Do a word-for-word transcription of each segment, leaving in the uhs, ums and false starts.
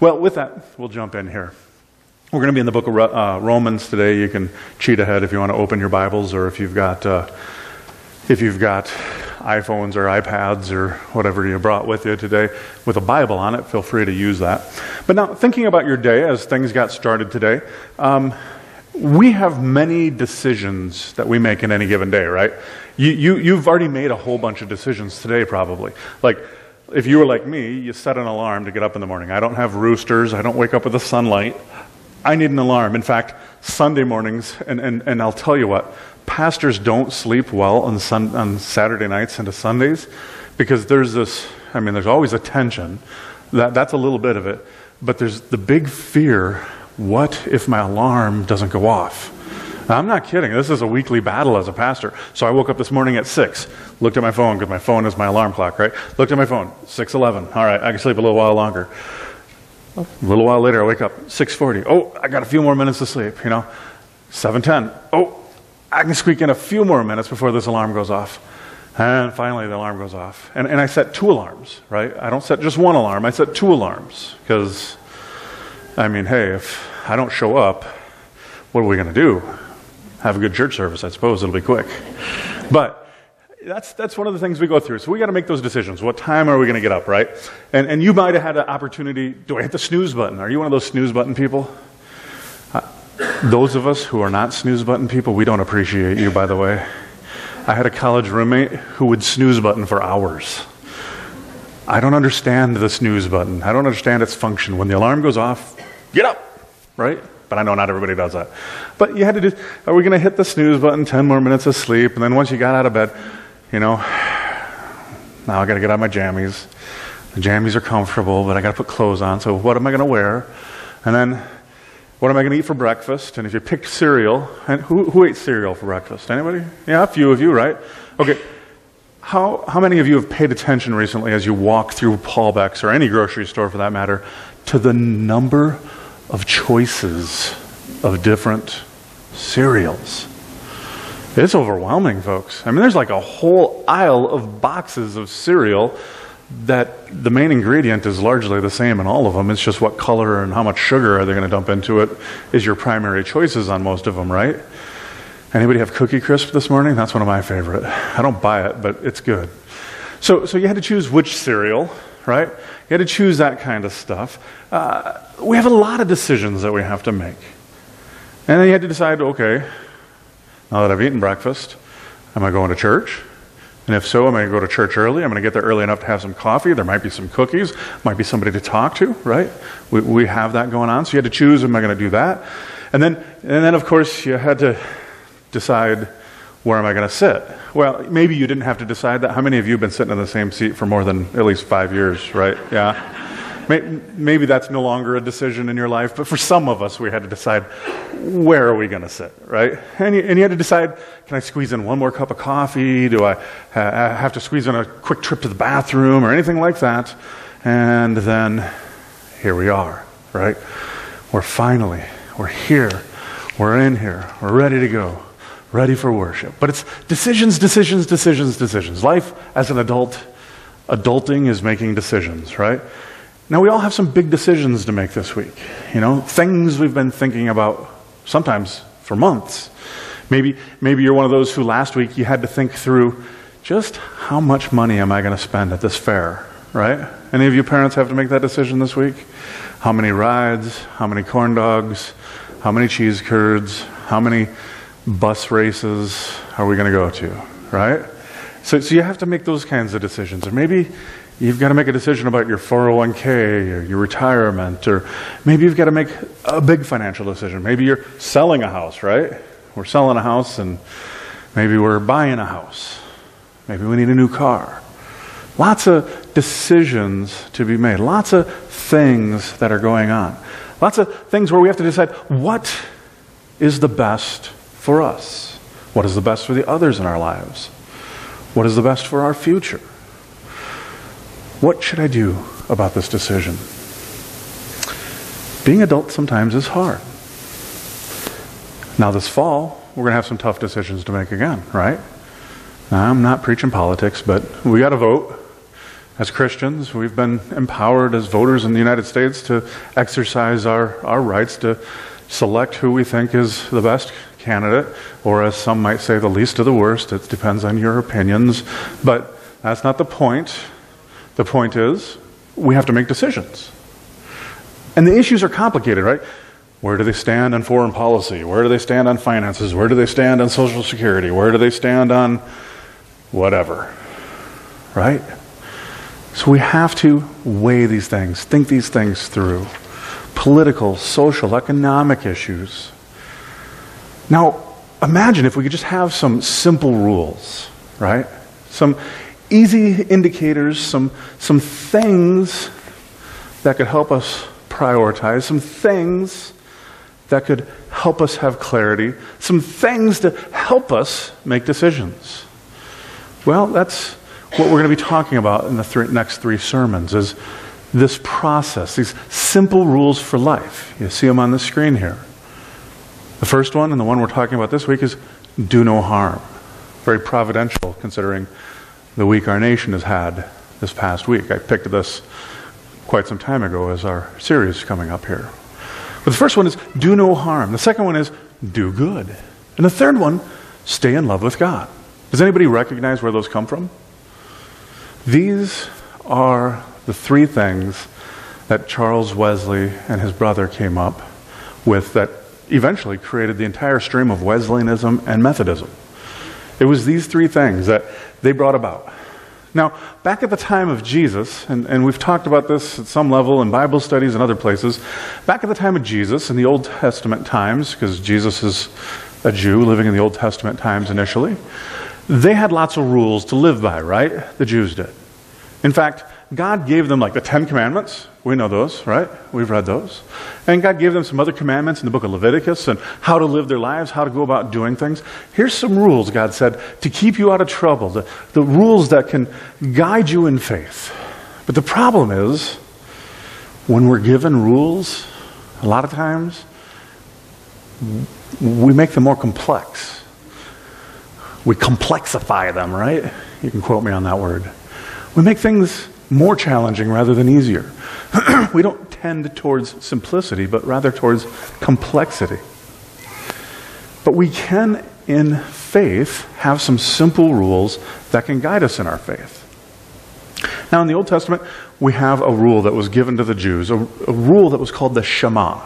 Well, with that, we'll jump in here. We're going to be in the book of uh, Romans today. You can cheat ahead if you want to open your Bibles, or if you've got uh, if you've got iPhones or iPads or whatever you brought with you today with a Bible on it, feel free to use that. But now, thinking about your day as things got started today, um, we have many decisions that we make in any given day, right? You, you, you've already made a whole bunch of decisions today, probably. Like, if you were like me, you set an alarm to get up in the morning. I don't have roosters. I don't wake up with the sunlight. I need an alarm. In fact, Sunday mornings, and, and, and I'll tell you what, pastors don't sleep well on, sun, on Saturday nights into Sundays, because there's this, I mean, there's always a tension. That, that's a little bit of it. But there's the big fear, what if my alarm doesn't go off? Now, I'm not kidding. This is a weekly battle as a pastor. So I woke up this morning at six, looked at my phone, because my phone is my alarm clock, right? Looked at my phone, six eleven. All right, I can sleep a little while longer. A little while later, I wake up, six forty. Oh, I got a few more minutes to sleep, you know. seven ten. Oh, I can squeak in a few more minutes before this alarm goes off. And finally, the alarm goes off. And, and I set two alarms, right? I don't set just one alarm. I set two alarms because, I mean, hey, if I don't show up, what are we going to do? Have a good church service, I suppose. It'll be quick. But That's, that's one of the things we go through. So we got to make those decisions. What time are we going to get up, right? And, and you might have had an opportunity. Do I hit the snooze button? Are you one of those snooze button people? Uh, those of us who are not snooze button people, we don't appreciate you, by the way. I had a college roommate who would snooze button for hours. I don't understand the snooze button. I don't understand its function. When the alarm goes off, get up, right? But I know not everybody does that. But you had to do, are we going to hit the snooze button, ten more minutes of sleep, and then once you got out of bed, you know, now I got to get out of my jammies. The jammies are comfortable, but I got to put clothes on. So what am I going to wear? And then what am I going to eat for breakfast? And if you pick cereal, and who, who ate cereal for breakfast? Anybody? Yeah, a few of you, right? Okay. How, how many of you have paid attention recently as you walk through Paul Beck's or any grocery store for that matter to the number of choices of different cereals? It's overwhelming, folks. I mean, there's like a whole aisle of boxes of cereal that the main ingredient is largely the same in all of them. It's just what color and how much sugar are they going to dump into it is your primary choices on most of them, right? Anybody have Cookie Crisp this morning? That's one of my favorite. I don't buy it, but it's good. So, so you had to choose which cereal, right? You had to choose that kind of stuff. Uh, we have a lot of decisions that we have to make. And then you had to decide, okay, now that I've eaten breakfast, am I going to church? And if so, am I going to go to church early? I'm going to get there early enough to have some coffee. There might be some cookies. Might be somebody to talk to, right? We, we have that going on. So you had to choose, am I going to do that? And then, and then, of course, you had to decide, where am I going to sit? Well, maybe you didn't have to decide that. How many of you have been sitting in the same seat for more than at least five years, right? Yeah. Maybe that's no longer a decision in your life, but for some of us, we had to decide, where are we going to sit, right? And you, and you had to decide, can I squeeze in one more cup of coffee? Do I uh, have to squeeze in a quick trip to the bathroom or anything like that? And then here we are, right? We're finally, we're here, we're in here, we're ready to go, ready for worship. But it's decisions, decisions, decisions, decisions. Life as an adult, adulting is making decisions, right? Now, we all have some big decisions to make this week, you know, things we've been thinking about sometimes for months. Maybe, maybe you're one of those who last week you had to think through just how much money am I going to spend at this fair, right? Any of you parents have to make that decision this week? How many rides? How many corn dogs? How many cheese curds? How many bus races are we going to go to, right? So, so you have to make those kinds of decisions. Or maybe you've got to make a decision about your four oh one k or your retirement, or maybe you've got to make a big financial decision. Maybe you're selling a house, right? We're selling a house, and maybe we're buying a house. Maybe we need a new car. Lots of decisions to be made. Lots of things that are going on. Lots of things where we have to decide what is the best for us. What is the best for the others in our lives? What is the best for our future? What should I do about this decision? Being adult sometimes is hard. Now this fall, we're going to have some tough decisions to make again, right? Now, I'm not preaching politics, but we got to vote. As Christians, we've been empowered as voters in the United States to exercise our, our rights to select who we think is the best candidate, or as some might say, the least of the worst. It depends on your opinions. But that's not the point. The point is, we have to make decisions. And the issues are complicated, right? Where do they stand on foreign policy? Where do they stand on finances? Where do they stand on Social Security? Where do they stand on whatever, right? So we have to weigh these things, think these things through. Political, social, economic issues. Now, imagine if we could just have some simple rules, right? Some easy indicators, some, some things that could help us prioritize, some things that could help us have clarity, some things to help us make decisions. Well, that's what we're going to be talking about in the three, next three sermons is this process, these simple rules for life. You see them on the screen here. The first one, and the one we're talking about this week, is do no harm. Very providential, considering the week our nation has had this past week. I picked this quite some time ago as our series coming up here. But the first one is do no harm. The second one is do good. And the third one, stay in love with God. Does anybody recognize where those come from? These are the three things that Charles Wesley and his brother came up with that eventually created the entire stream of Wesleyanism and Methodism. It was these three things that they brought about. Now, back at the time of Jesus, and, and we've talked about this at some level in Bible studies and other places, back at the time of Jesus, in the Old Testament times, because Jesus is a Jew living in the Old Testament times initially, they had lots of rules to live by, right? The Jews did. In fact, God gave them like the Ten Commandments. We know those, right? We've read those. And God gave them some other commandments in the book of Leviticus and how to live their lives, how to go about doing things. Here's some rules, God said, to keep you out of trouble, the, the rules that can guide you in faith. But the problem is, when we're given rules, a lot of times, we make them more complex. We complexify them, right? You can quote me on that word. We make things more challenging rather than easier. We don't tend towards simplicity, but rather towards complexity. But we can, in faith, have some simple rules that can guide us in our faith. Now, in the Old Testament, we have a rule that was given to the Jews, a, a rule that was called the Shema.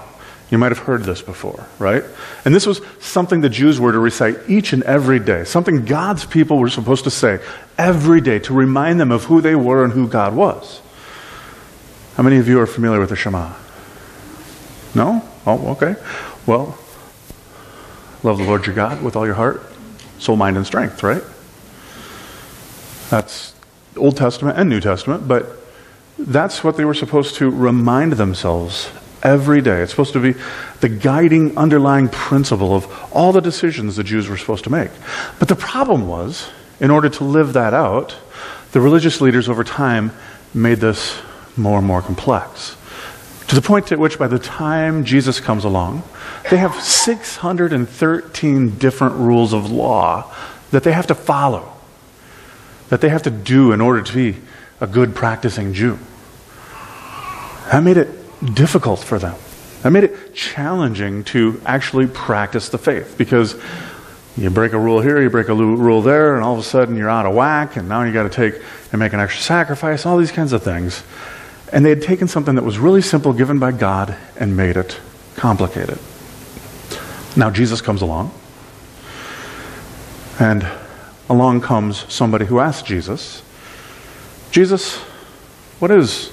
You might have heard this before, right? And this was something the Jews were to recite each and every day, something God's people were supposed to say every day to remind them of who they were and who God was. How many of you are familiar with the Shema? No? Oh, okay. Well, love the Lord your God with all your heart, soul, mind, and strength, right? That's Old Testament and New Testament, but that's what they were supposed to remind themselves every day. It's supposed to be the guiding, underlying principle of all the decisions the Jews were supposed to make. But the problem was, in order to live that out, the religious leaders over time made this more and more complex. To the point at which, by the time Jesus comes along, they have six hundred thirteen different rules of law that they have to follow, that they have to do in order to be a good practicing Jew. That made it difficult for them. That made it challenging to actually practice the faith, because you break a rule here, you break a rule there, and all of a sudden you're out of whack, and now you got to take and make an extra sacrifice, all these kinds of things. And they had taken something that was really simple, given by God, and made it complicated. Now Jesus comes along, and along comes somebody who asks Jesus, Jesus, what is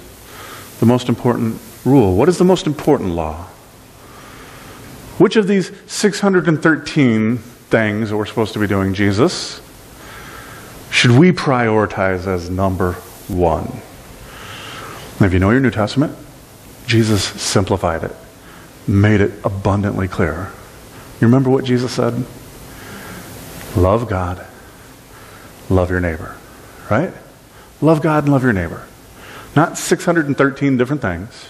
the most important rule? What is the most important law? Which of these six hundred thirteen things that we're supposed to be doing, Jesus, should we prioritize as number one? And if you know your New Testament, Jesus simplified it, made it abundantly clear. You remember what Jesus said? Love God, love your neighbor, right? Love God and love your neighbor. Not six hundred thirteen different things.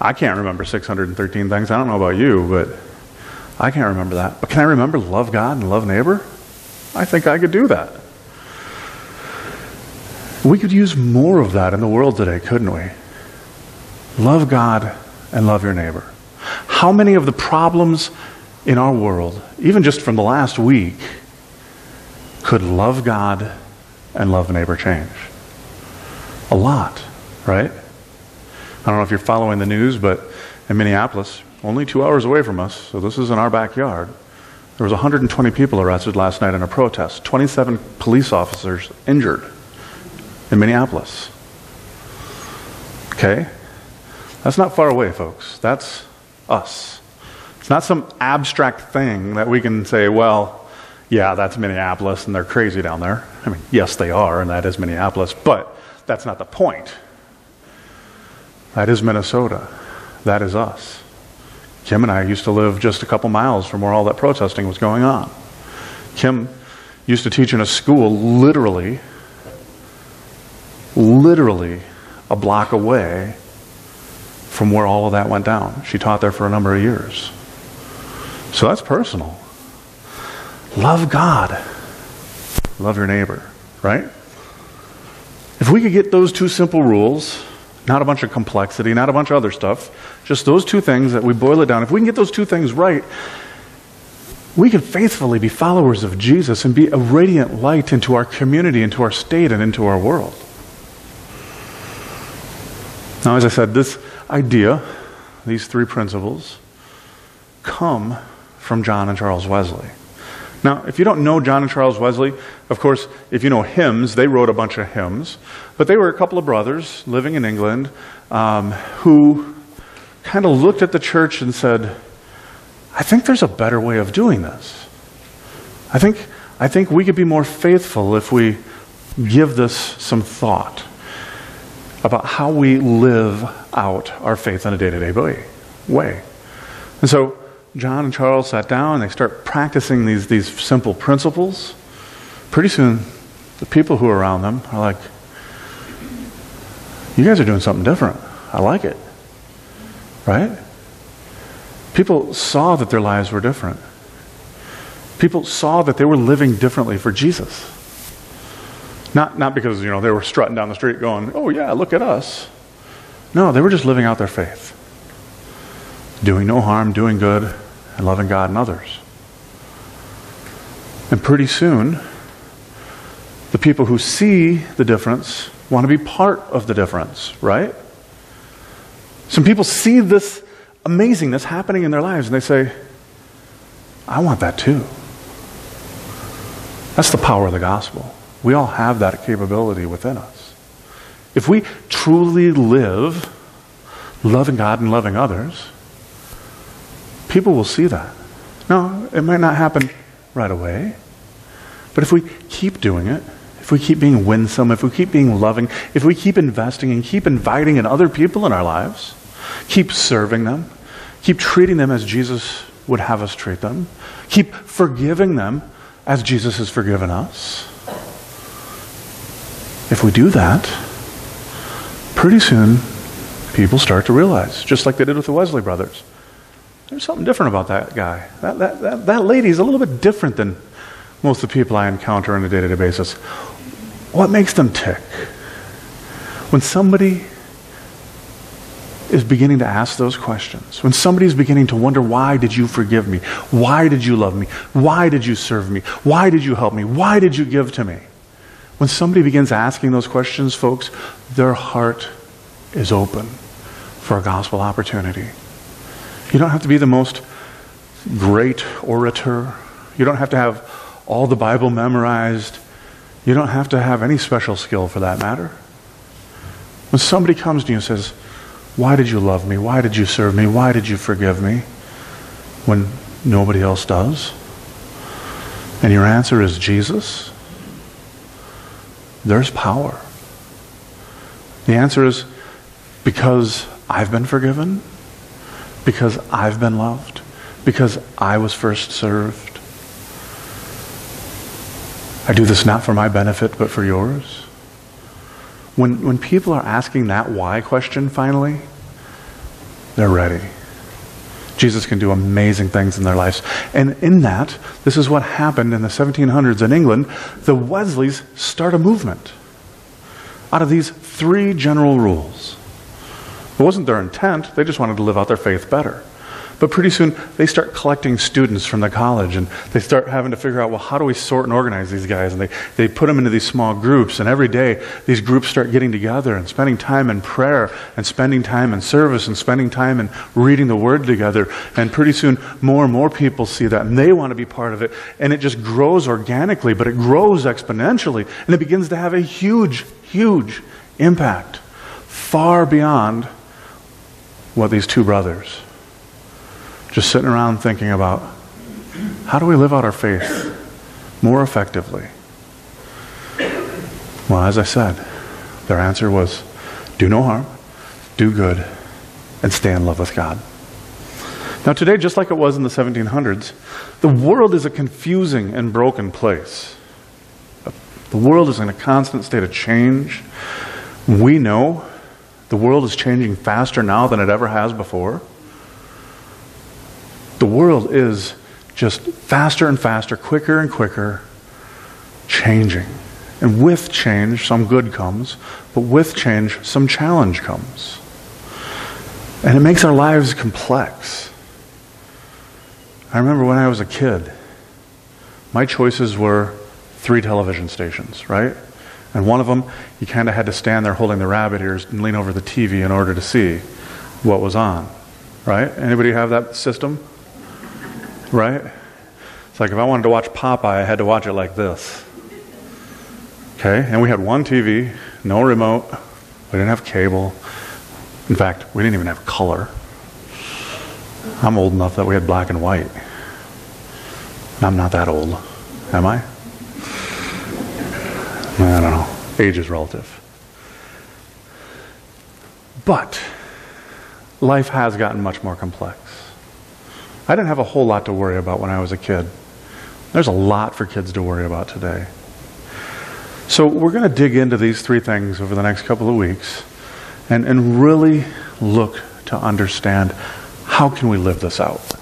I can't remember six hundred thirteen things. I don't know about you, but I can't remember that. But can I remember love God and love neighbor? I think I could do that. We could use more of that in the world today, couldn't we? Love God and love your neighbor. How many of the problems in our world, even just from the last week, could love God and love neighbor change? A lot, right? I don't know if you're following the news, but in Minneapolis, only two hours away from us, so this is in our backyard, there was one hundred twenty people arrested last night in a protest, twenty-seven police officers injured in Minneapolis. Okay? That's not far away, folks. That's us. It's not some abstract thing that we can say, well, yeah, that's Minneapolis and they're crazy down there. I mean, yes, they are, and that is Minneapolis, but that's not the point. That is Minnesota. That is us. Kim and I used to live just a couple miles from where all that protesting was going on. Kim used to teach in a school literally, literally a block away from where all of that went down. She taught there for a number of years. So that's personal. Love God. Love your neighbor, right? If we could get those two simple rules, not a bunch of complexity, not a bunch of other stuff, just those two things that we boil it down. If we can get those two things right, we can faithfully be followers of Jesus and be a radiant light into our community, into our state, and into our world. Now, as I said, this idea, these three principles, come from John and Charles Wesley. Now, if you don't know John and Charles Wesley, of course, if you know hymns, they wrote a bunch of hymns. But they were a couple of brothers living in England um, who kind of looked at the church and said, I think there's a better way of doing this. I think, I think we could be more faithful if we give this some thought about how we live out our faith in a day-to-day way. And so John and Charles sat down, and they start practicing these, these simple principles. Pretty soon, the people who are around them are like, you guys are doing something different. I like it. Right? People saw that their lives were different. People saw that they were living differently for Jesus. Not, not because, you know, they were strutting down the street going, oh yeah, look at us. No, they were just living out their faith. Doing no harm, doing good, and loving God and others. And pretty soon, the people who see the difference want to be part of the difference, right? Some people see this amazingness happening in their lives, and they say, I want that too. That's the power of the gospel. We all have that capability within us. If we truly live loving God and loving others, people will see that. Now, it might not happen right away, but if we keep doing it, if we keep being winsome, if we keep being loving, if we keep investing and keep inviting in other people in our lives, keep serving them, keep treating them as Jesus would have us treat them, keep forgiving them as Jesus has forgiven us. If we do that, pretty soon people start to realize, just like they did with the Wesley brothers, there's something different about that guy. That, that, that, that lady's a little bit different than most of the people I encounter on a day-to-day basis. What makes them tick? When somebody is beginning to ask those questions, when somebody's beginning to wonder, why did you forgive me? Why did you love me? Why did you serve me? Why did you help me? Why did you give to me? When somebody begins asking those questions, folks, their heart is open for a gospel opportunity. You don't have to be the most great orator. You don't have to have all the Bible memorized. You don't have to have any special skill for that matter. When somebody comes to you and says, why did you love me? Why did you serve me? Why did you forgive me? When nobody else does, and your answer is Jesus, there's power. The answer is, because I've been forgiven, because I've been loved, because I was first served. I do this not for my benefit, but for yours. When, when people are asking that why question finally, they're ready. Jesus can do amazing things in their lives. And in that, this is what happened in the seventeen hundreds in England. The Wesleys start a movement. out of these three general rules. It wasn't their intent. They just wanted to live out their faith better. But pretty soon, they start collecting students from the college, and they start having to figure out, well, how do we sort and organize these guys? And they, they put them into these small groups, and every day, these groups start getting together and spending time in prayer, and spending time in service, and spending time in reading the Word together. And pretty soon, more and more people see that, and they want to be part of it. And it just grows organically, but it grows exponentially, and it begins to have a huge, huge impact, far beyond what these two brothers just sitting around thinking about, how do we live out our faith more effectively? Well, as I said, their answer was, do no harm, do good, and stay in love with God. Now today, just like it was in the seventeen hundreds, the world is a confusing and broken place. The world is in a constant state of change. We know the world is changing faster now than it ever has before. The world is just faster and faster, quicker and quicker, changing. And with change, some good comes, but with change, some challenge comes. And it makes our lives complex. I remember when I was a kid, my choices were three television stations, right? And one of them, you kind of had to stand there holding the rabbit ears and lean over the T V in order to see what was on, right? Anybody have that system? Right? It's like if I wanted to watch Popeye, I had to watch it like this. Okay? And we had one T V, no remote. We didn't have cable. In fact, we didn't even have color. I'm old enough that we had black and white. I'm not that old, am I? I don't know. Age is relative. But life has gotten much more complex. I didn't have a whole lot to worry about when I was a kid. There's a lot for kids to worry about today. So we're going to dig into these three things over the next couple of weeks and, and really look to understand, how can we live this out?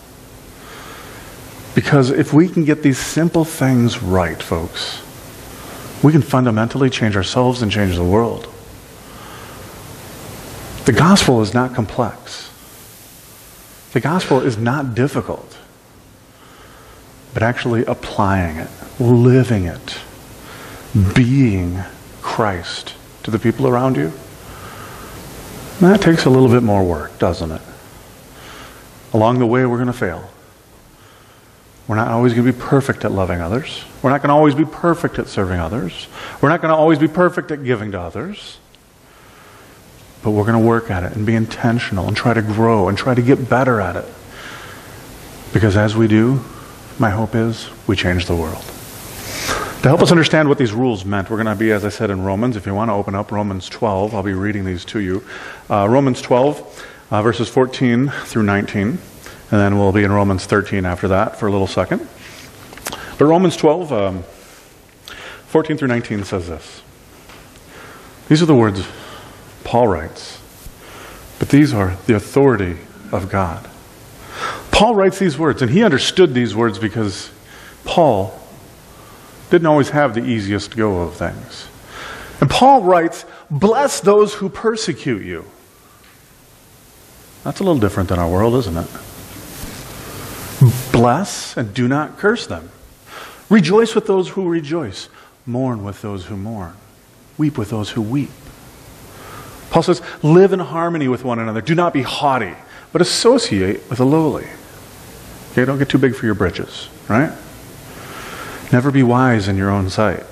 Because if we can get these simple things right, folks, we can fundamentally change ourselves and change the world. The gospel is not complex. The gospel is not difficult. But actually applying it, living it, being Christ to the people around you, that takes a little bit more work, doesn't it? Along the way, we're going to fail. We're not always going to be perfect at loving others. We're not going to always be perfect at serving others. We're not going to always be perfect at giving to others. But we're going to work at it and be intentional and try to grow and try to get better at it. Because as we do, my hope is we change the world. To help us understand what these rules meant, we're going to be, as I said, in Romans. If you want to open up Romans twelve, I'll be reading these to you. Uh, Romans twelve, uh, verses fourteen through nineteen. And then we'll be in Romans thirteen after that for a little second. But Romans twelve, um, fourteen through nineteen says this. These are the words Paul writes, but these are the authority of God. Paul writes these words, and he understood these words because Paul didn't always have the easiest go of things. And Paul writes, bless those who persecute you. That's a little different than our world, isn't it? Bless and do not curse them. Rejoice with those who rejoice. Mourn with those who mourn. Weep with those who weep. Paul says, live in harmony with one another. Do not be haughty, but associate with the lowly. Okay, don't get too big for your britches, right? Never be wise in your own sight.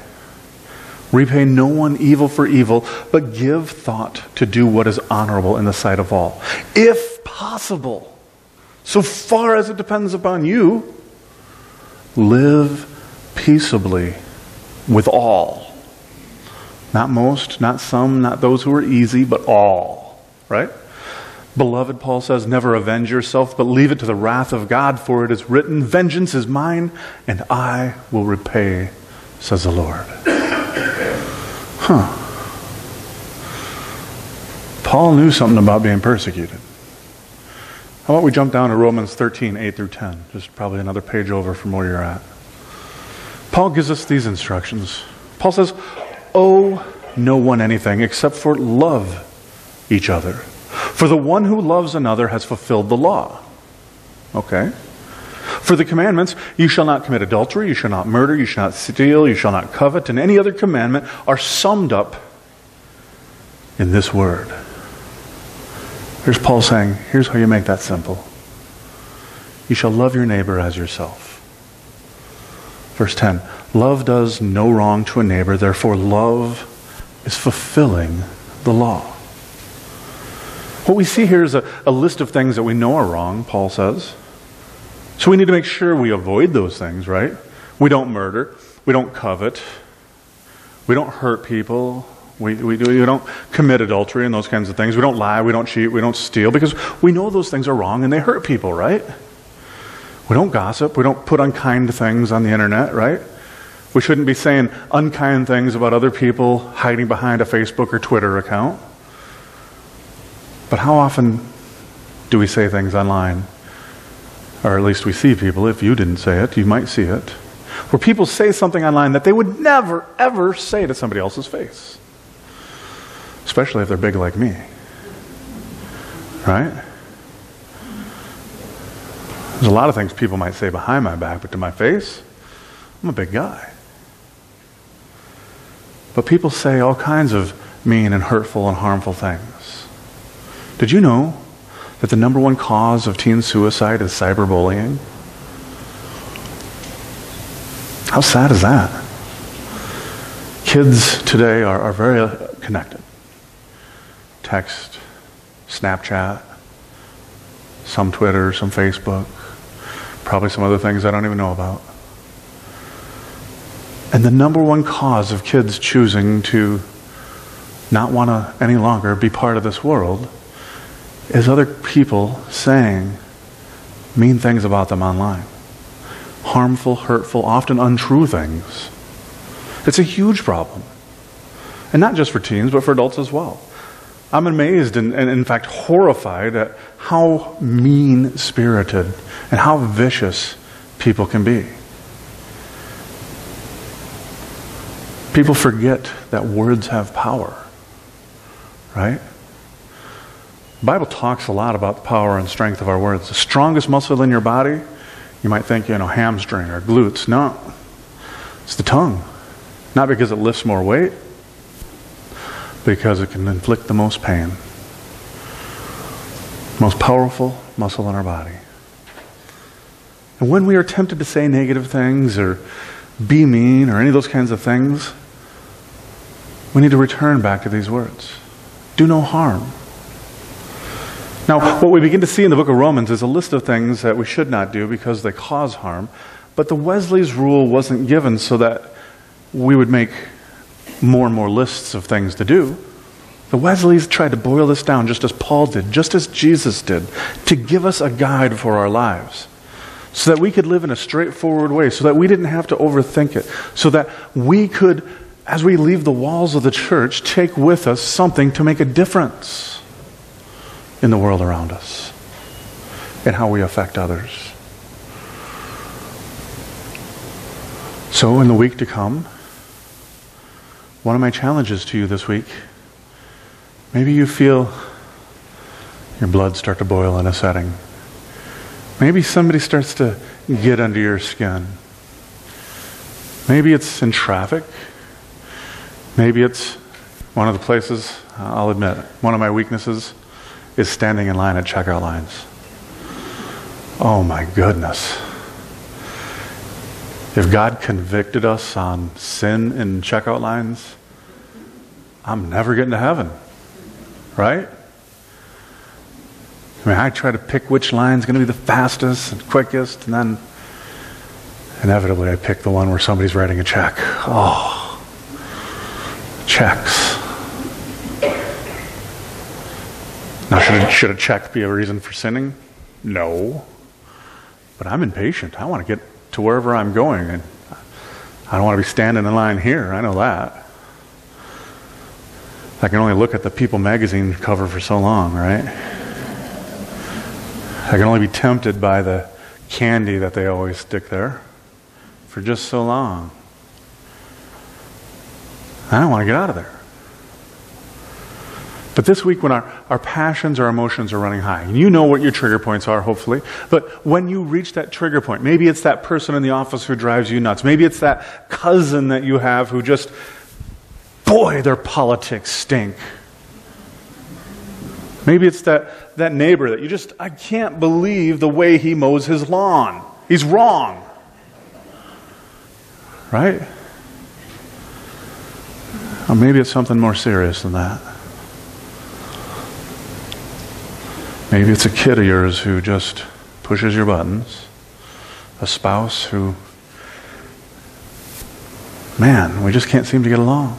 Repay no one evil for evil, but give thought to do what is honorable in the sight of all. If possible, so far as it depends upon you, live peaceably with all. Not most, not some, not those who are easy, but all, right? Beloved, Paul says, never avenge yourself, but leave it to the wrath of God, for it is written, vengeance is mine, and I will repay, says the Lord. Huh. Paul knew something about being persecuted. How about we jump down to Romans thirteen, eight through ten, just probably another page over from where you're at. Paul gives us these instructions. Paul says, owe no one anything except for love each other. For the one who loves another has fulfilled the law. Okay? For the commandments, you shall not commit adultery, you shall not murder, you shall not steal, you shall not covet, and any other commandment are summed up in this word. Here's Paul saying, here's how you make that simple. You shall love your neighbor as yourself. Verse ten, love does no wrong to a neighbor, therefore love is fulfilling the law. What we see here is a, a list of things that we know are wrong, Paul says. So we need to make sure we avoid those things, right? We don't murder. We don't covet. We don't hurt people. We, we, we don't commit adultery and those kinds of things. We don't lie. We don't cheat. We don't steal, because we know those things are wrong and they hurt people, right? We don't gossip. We don't put unkind things on the internet, right? We shouldn't be saying unkind things about other people hiding behind a Facebook or Twitter account. But how often do we say things online? Or at least we see people. If you didn't say it, you might see it. Where people say something online that they would never, ever say to somebody else's face. Especially if they're big like me. Right? There's a lot of things people might say behind my back, but to my face, I'm a big guy. But people say all kinds of mean and hurtful and harmful things. Did you know that the number one cause of teen suicide is cyberbullying? How sad is that? Kids today are, are very connected. Text, Snapchat, some Twitter, some Facebook, probably some other things I don't even know about. And the number one cause of kids choosing to not want to any longer be part of this world is other people saying mean things about them online. Harmful, hurtful, often untrue things. It's a huge problem. And not just for teens, but for adults as well. I'm amazed and, and in fact horrified at how mean-spirited and how vicious people can be. People forget that words have power, right? The Bible talks a lot about the power and strength of our words. The strongest muscle in your body, you might think, you know, hamstring or glutes. No, it's the tongue. Not because it lifts more weight, because it can inflict the most pain. Most powerful muscle in our body. And when we are tempted to say negative things or be mean or any of those kinds of things, we need to return back to these words. Do no harm. Now, what we begin to see in the book of Romans is a list of things that we should not do because they cause harm. But the Wesley's rule wasn't given so that we would make more and more lists of things to do. The Wesleys tried to boil this down just as Paul did, just as Jesus did, to give us a guide for our lives so that we could live in a straightforward way, so that we didn't have to overthink it, so that we could, as we leave the walls of the church, take with us something to make a difference in the world around us and how we affect others. So in the week to come, one of my challenges to you this week, maybe you feel your blood start to boil in a setting. Maybe somebody starts to get under your skin. Maybe it's in traffic. Maybe it's one of the places, I'll admit, one of my weaknesses is standing in line at checkout lines. Oh my goodness. If God convicted us on sin in checkout lines, I'm never getting to heaven, right? I mean, I try to pick which line's going to be the fastest and quickest, and then inevitably I pick the one where somebody's writing a check. Oh, checks. Now, should a, should a check be a reason for sinning? No. But I'm impatient. I want to get to wherever I'm going. And I don't want to be standing in line here. I know that. I can only look at the People magazine cover for so long, right? I can only be tempted by the candy that they always stick there for just so long. I don't want to get out of there. But this week when our, our passions, our emotions are running high, and you know what your trigger points are, hopefully, but when you reach that trigger point, maybe it's that person in the office who drives you nuts. Maybe it's that cousin that you have who just, boy, their politics stink. Maybe it's that, that neighbor that you just, I can't believe the way he mows his lawn. He's wrong. Right? Or maybe it's something more serious than that. Maybe it's a kid of yours who just pushes your buttons. A spouse who, man, we just can't seem to get along.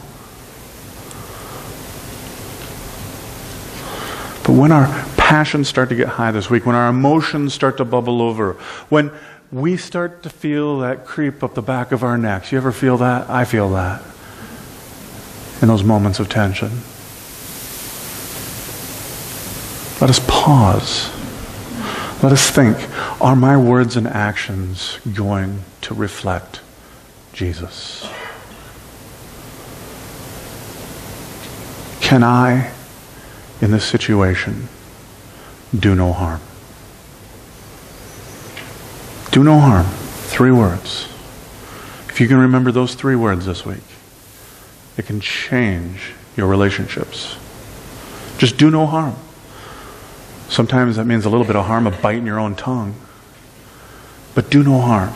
But when our passions start to get high this week, when our emotions start to bubble over, when we start to feel that creep up the back of our necks, you ever feel that? I feel that. In those moments of tension. Let us pause. Let us think, are my words and actions going to reflect Jesus? Can I, in this situation, do no harm? Do no harm. Three words. If you can remember those three words this week, it can change your relationships. Just do no harm. Sometimes that means a little bit of harm, a bite in your own tongue. But do no harm.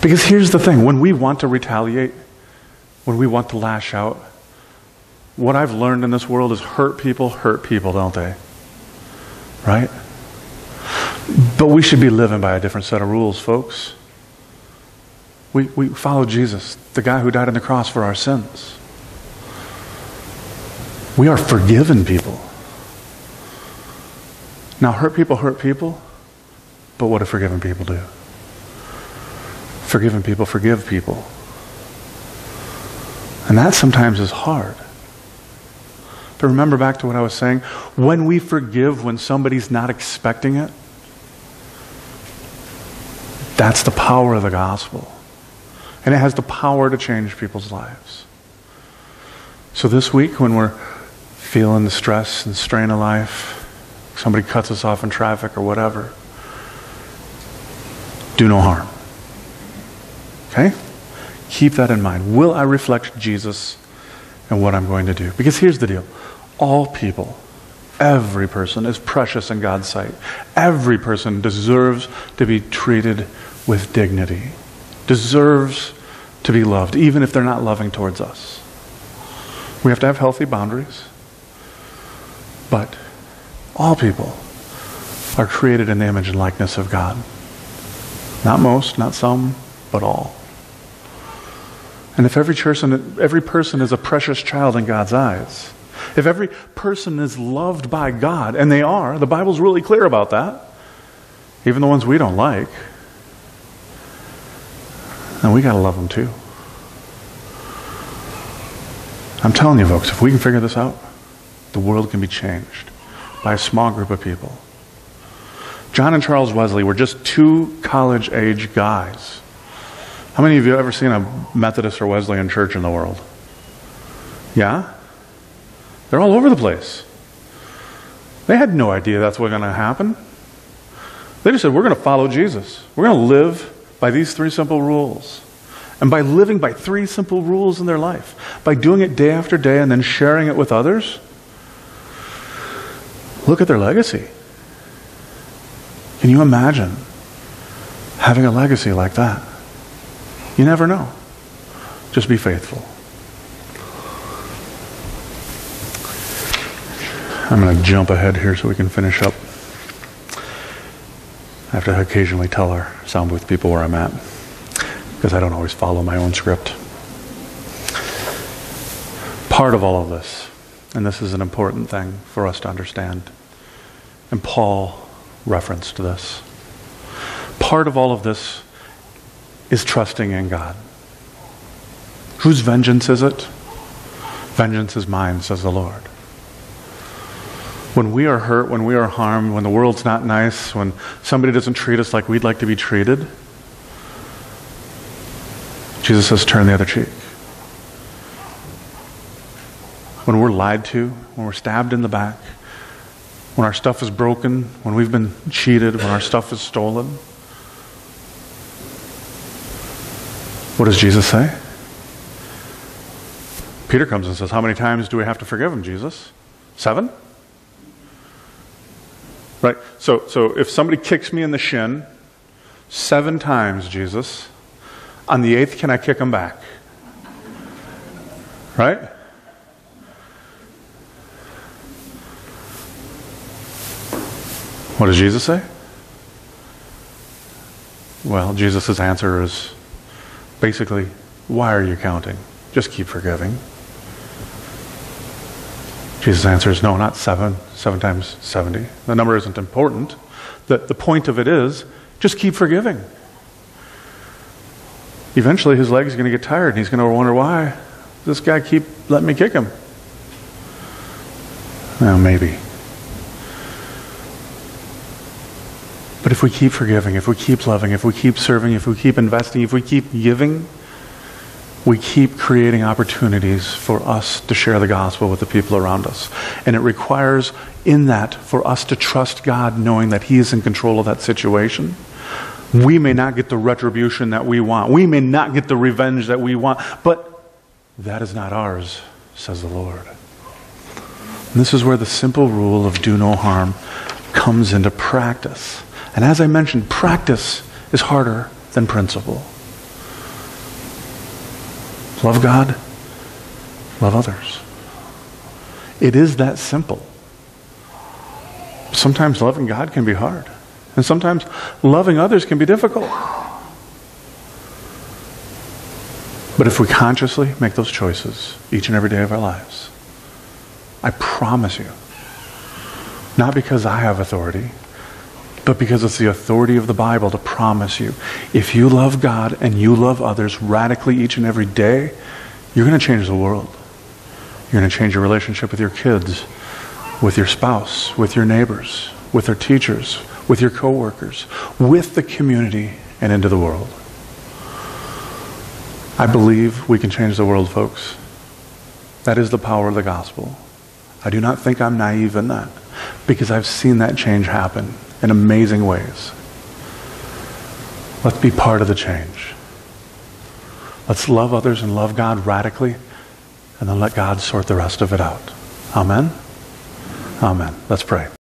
Because here's the thing, when we want to retaliate, when we want to lash out, what I've learned in this world is hurt people hurt people, don't they? Right? But we should be living by a different set of rules, folks. We, we follow Jesus, the guy who died on the cross for our sins. We are forgiven people. Now, hurt people hurt people, but what do forgiven people do? Forgiven people forgive people. And that sometimes is hard. But remember back to what I was saying, when we forgive when somebody's not expecting it, that's the power of the gospel. And it has the power to change people's lives. So this week, when we're feeling the stress and strain of life, somebody cuts us off in traffic or whatever, do no harm. Okay? Keep that in mind. Will I reflect Jesus in what I'm going to do? Because here's the deal. All people, every person is precious in God's sight. Every person deserves to be treated with dignity. Deserves to be loved, even if they're not loving towards us. We have to have healthy boundaries. But all people are created in the image and likeness of God. Not most, not some, but all. And if every person, every person is a precious child in God's eyes, if every person is loved by God, and they are, the Bible's really clear about that, even the ones we don't like, then we got to love them too. I'm telling you, folks, if we can figure this out, the world can be changed by a small group of people. John and Charles Wesley were just two college-age guys. How many of you have ever seen a Methodist or Wesleyan church in the world? Yeah? They're all over the place. They had no idea that's what was going to happen. They just said, we're going to follow Jesus. We're going to live by these three simple rules. And by living by three simple rules in their life, by doing it day after day and then sharing it with others, look at their legacy. Can you imagine having a legacy like that? You never know. Just be faithful. I'm going to jump ahead here so we can finish up. I have to occasionally tell our sound booth people where I'm at because I don't always follow my own script. Part of all of this, and this is an important thing for us to understand, and Paul referenced this. Part of all of this is trusting in God. Whose vengeance is it? Vengeance is mine, says the Lord. When we are hurt, when we are harmed, when the world's not nice, when somebody doesn't treat us like we'd like to be treated, Jesus says, turn the other cheek. When we're lied to, when we're stabbed in the back, when our stuff is broken, when we've been cheated, when our stuff is stolen. What does Jesus say? Peter comes and says, how many times do we have to forgive him, Jesus? Seven? Right? So, so if somebody kicks me in the shin, seven times, Jesus, on the eighth, can I kick him back? Right? What does Jesus say? Well, Jesus' answer is basically, why are you counting? Just keep forgiving. Jesus' answer is, no, not seven. Seven times seventy. The number isn't important. The, the point of it is, just keep forgiving. Eventually, his leg's going to get tired, and he's going to wonder, why this guy keep letting me kick him? Well, maybe. But if we keep forgiving, if we keep loving, if we keep serving, if we keep investing, if we keep giving, we keep creating opportunities for us to share the gospel with the people around us. And it requires in that for us to trust God, knowing that he is in control of that situation. We may not get the retribution that we want. We may not get the revenge that we want. But that is not ours, says the Lord. And this is where the simple rule of do no harm comes into practice. And as I mentioned, practice is harder than principle. Love God, love others. It is that simple. Sometimes loving God can be hard. And sometimes loving others can be difficult. But if we consciously make those choices each and every day of our lives, I promise you, not because I have authority, but because it's the authority of the Bible to promise you, if you love God and you love others radically each and every day, you're going to change the world. You're going to change your relationship with your kids, with your spouse, with your neighbors, with their teachers, with your coworkers, with the community, and into the world. I believe we can change the world, folks. That is the power of the gospel. I do not think I'm naive in that, because I've seen that change happen in amazing ways. Let's be part of the change. Let's love others and love God radically, and then let God sort the rest of it out. Amen? Amen. Let's pray.